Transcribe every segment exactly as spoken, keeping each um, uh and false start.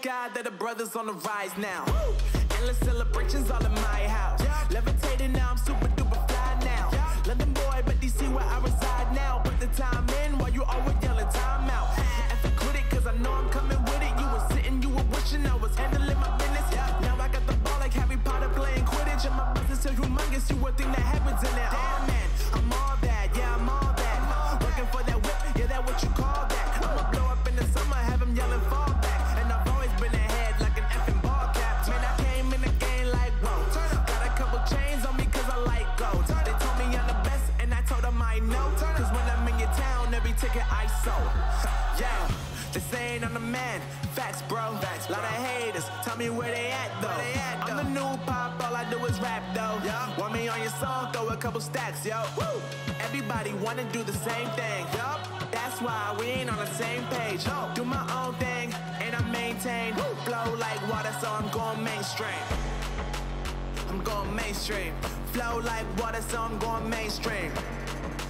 thank God that the brothers on the rise now. Woo! Endless celebrations all in my house. Yeah. Levitating now, I'm super duper fly now. Yeah. London boy, but D C where I reside now. Put the time in while you always yelling time out. And for quit it, cause I know I'm coming with it. You were sitting, you were wishing I was handling my business. Yeah. Now I got the ball like Harry Potter playing Quidditch. And my business is humongous, you a thing that happens in it. Damn man, I'm all that, yeah, I'm all that. I'm looking for that whip, yeah, that what you call that. I'ma blow up in the summer, have him yelling fall back. And I've always been ahead like an effing ball cap. Man, I came in the game like, whoa. Got a couple chains on me cause I like gold. They told me I'm the best and I told them I know. Cause when I'm in your town, every ticket I sold. Yeah, they saying I'm the man, facts bro. Lot of haters, tell me where they at though. I'm the new pop, all I do is rap though. Want me on your song, throw a couple stacks, yo. Everybody wanna do the same thing, yup. That's why we ain't on the same page. No. Do my own thing, and I maintain. Woo. Flow like water, so I'm going mainstream. I'm going mainstream. Flow like water, so I'm going mainstream.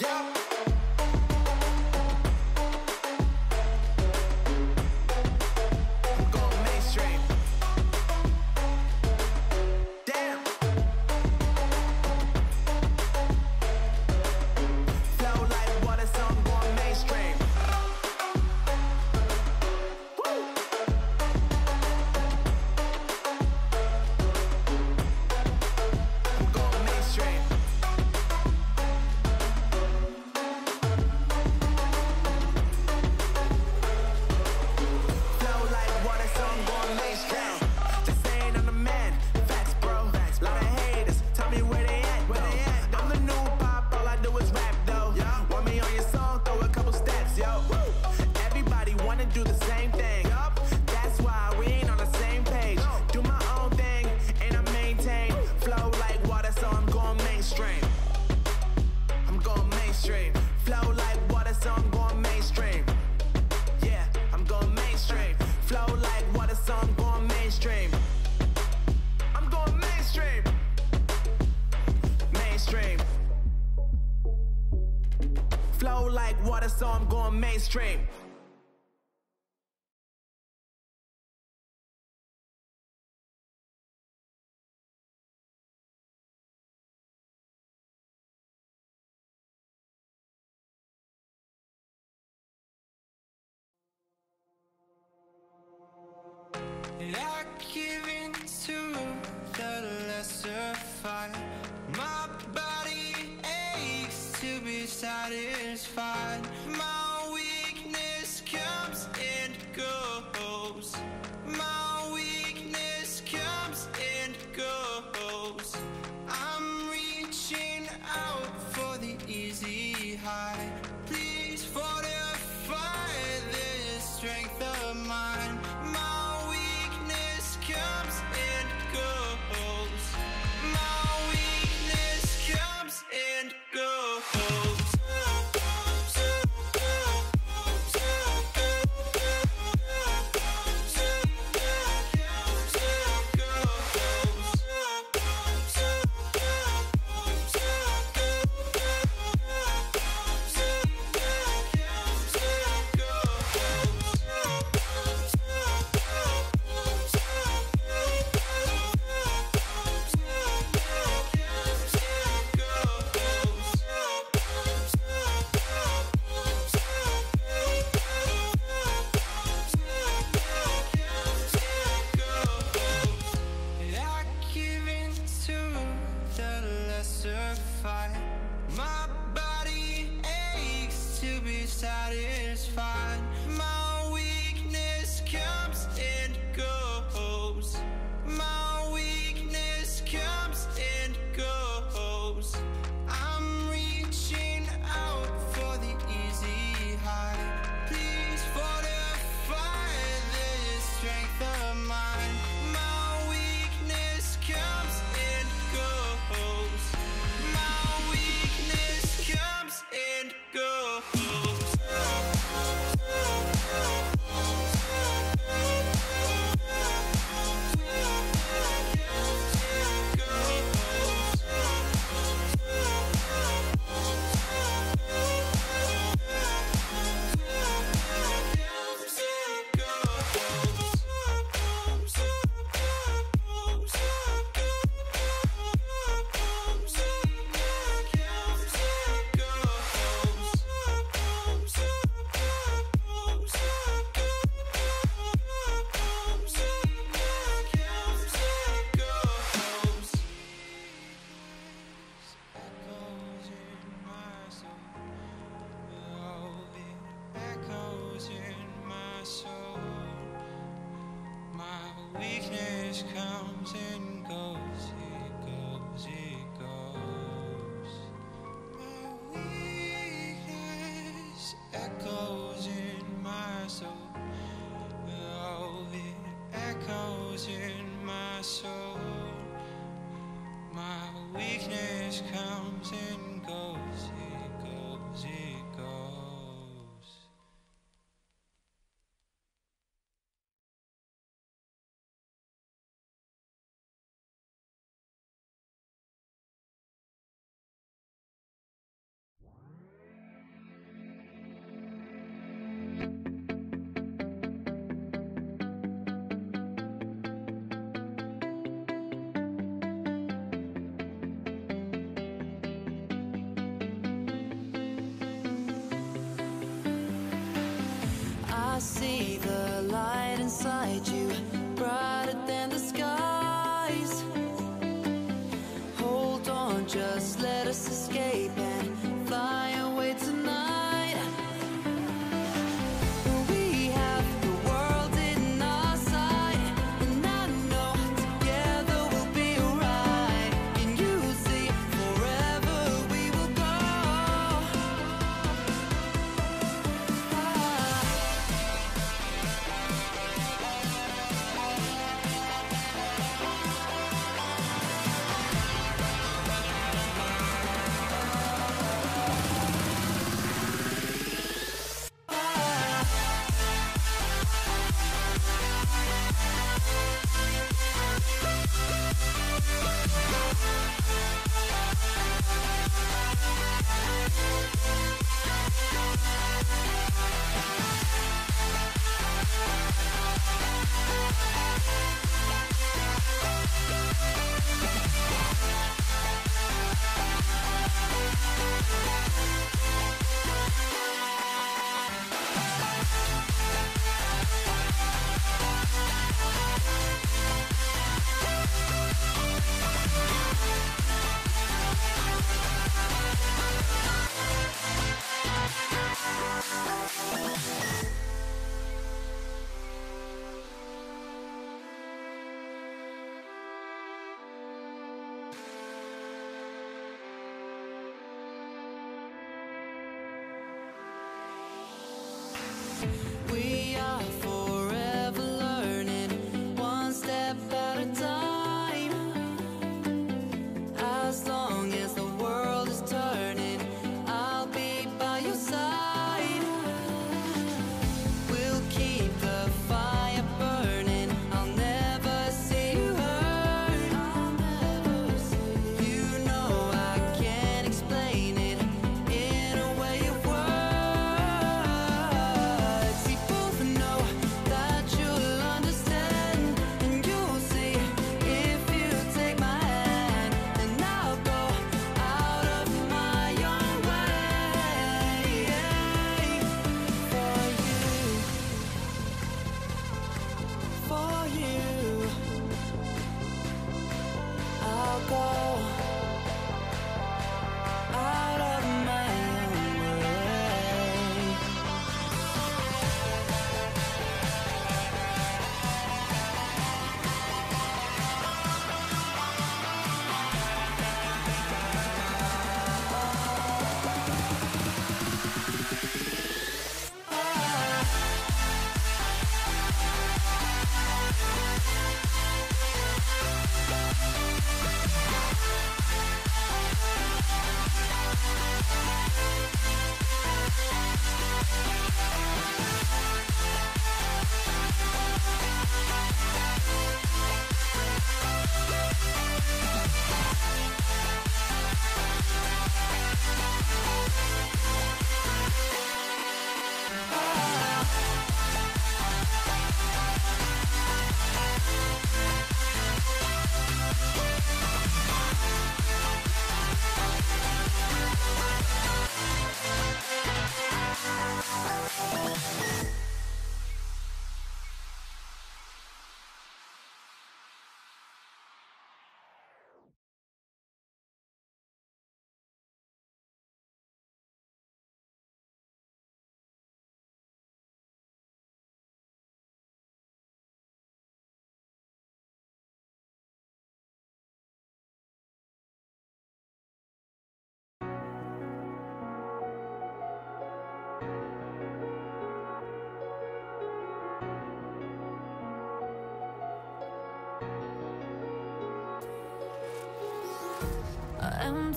Yeah. Mainstream. Not giving to the lesser fight. My body aches to be satisfied. My weakness always comes and goes, it goes, it goes. My weakness echoes in my soul. Oh, it echoes in my soul. My weakness comes and goes, it goes, it goes. I see the light inside you, brighter than the skies. Hold on, just let us escape and fly away tonight.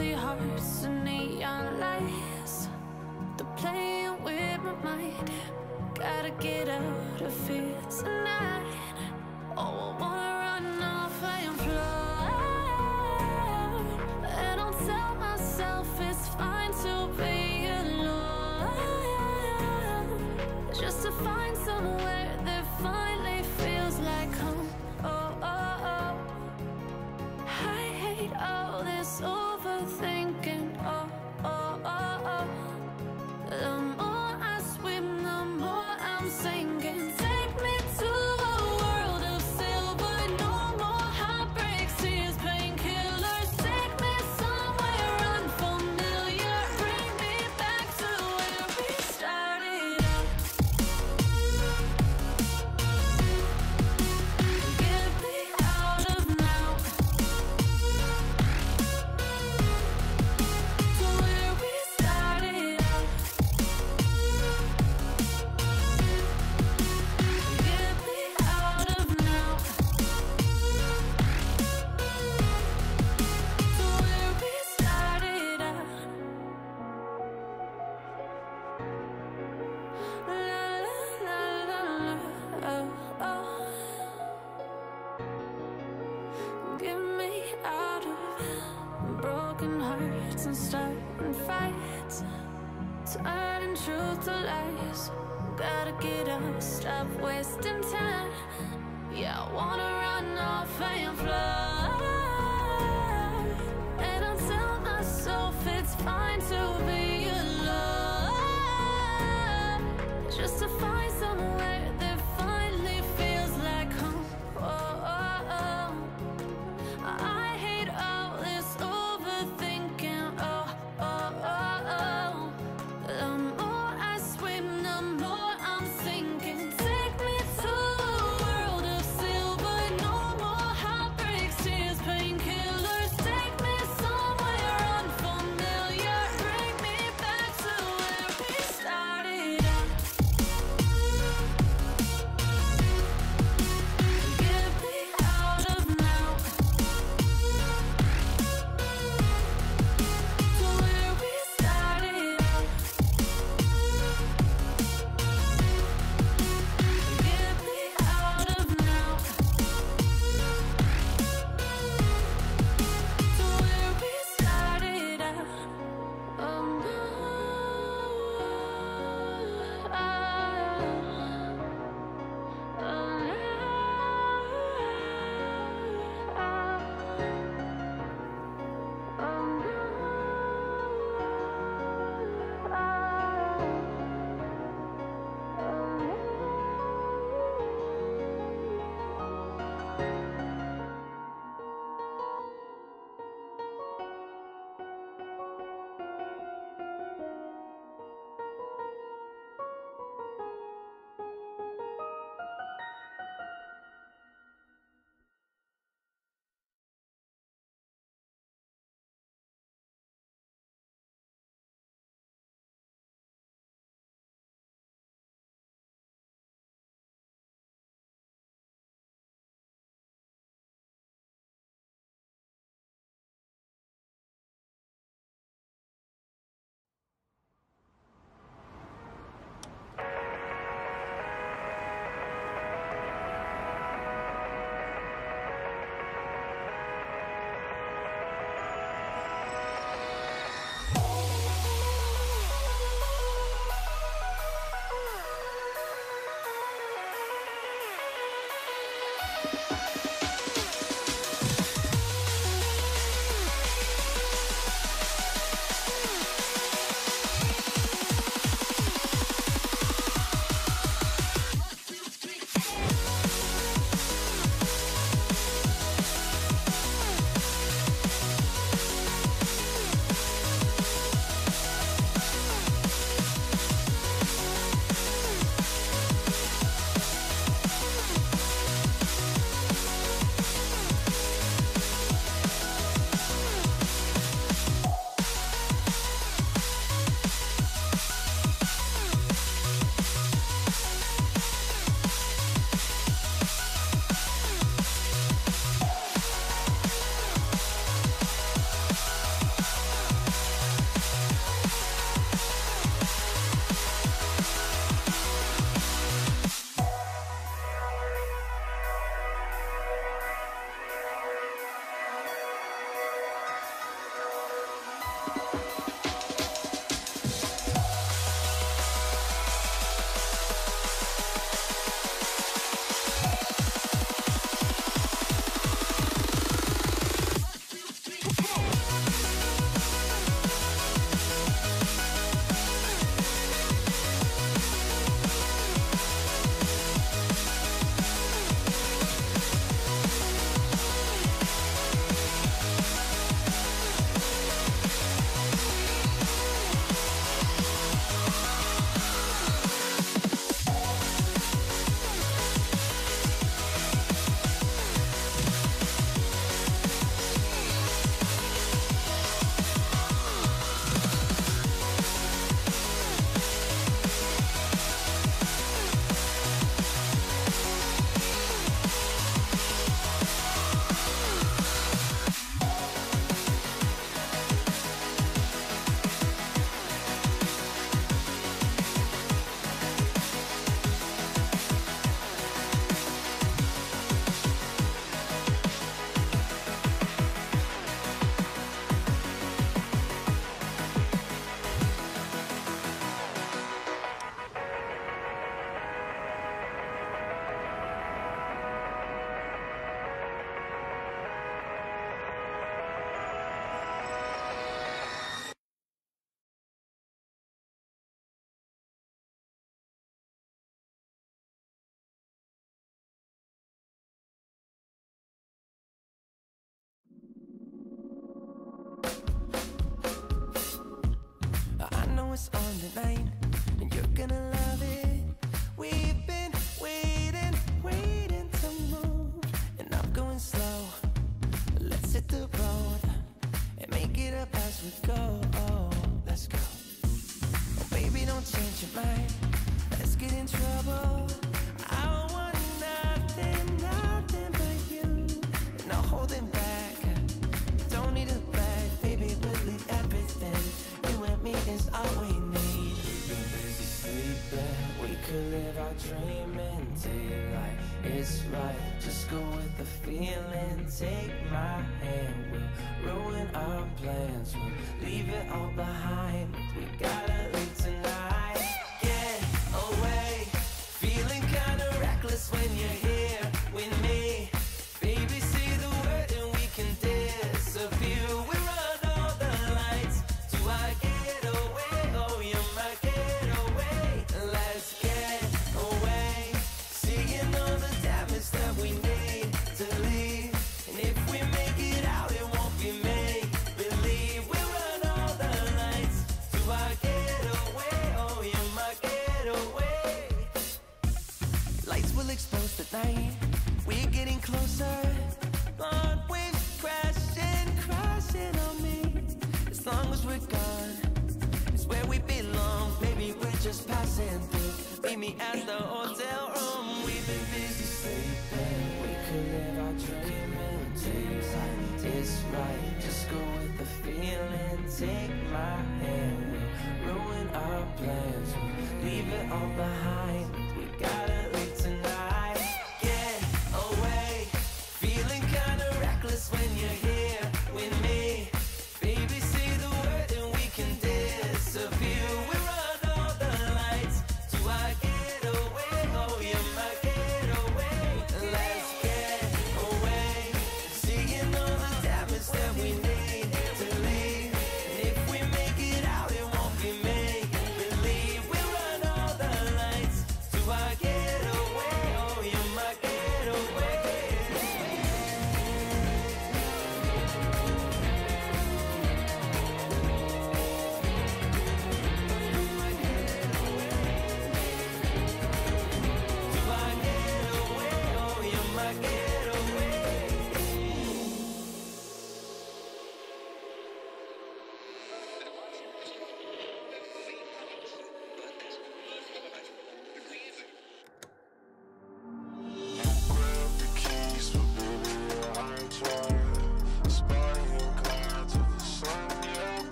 empty hearts and neon lights, they're playing with my mind. Gotta get out of here tonight. Oh, I wanna run off and fly, and I'll tell myself it's fine to be alone, just to find somewhere that finally feels like home. Oh, oh, oh, I hate all this overthinking. Oh, oh, oh, oh, the and starting fights, turning truth to lies. Gotta get up, stop wasting time. Yeah, I wanna run off and fly, and I'll tell myself it's fine to be alone, just to find somewhere that finally feels like home. Oh, oh, oh, I hate all this overthinking. was on the line, and you're gonna love it. We've been waiting, waiting to move, and I'm going slow. Let's hit the road and make it up as we go. Let's go. Oh baby, don't change your mind. Let's get in trouble. I want nothing, nothing but you. No holding back. Don't need a bag, baby. Really everything. Me is all we need. We've been busy sleeping. We could live our dream in daylight. It's right, just go with the feeling. Take my hand, we'll ruin our plans. We'll leave it all behind. We gotta leave tonight. Get away. Feeling kinda reckless when you're here with me. Baby, see the word and we can disappear. We run all the lights. Do I get that we need to leave? And if we make it out, it won't be make believe. We run all the nights. Do I get away? Oh, you're my getaway. Lights will expose the night. We're getting closer. Blonde waves crashing, crashing on me. As long as we're gone, it's where we belong. Maybe we're just passing through. Meet me at the hotel room. We've been busy. We could live our dream in daylight. It's right, just go with the feeling. Take my hand, we'll ruin our plans. We'll leave it all behind.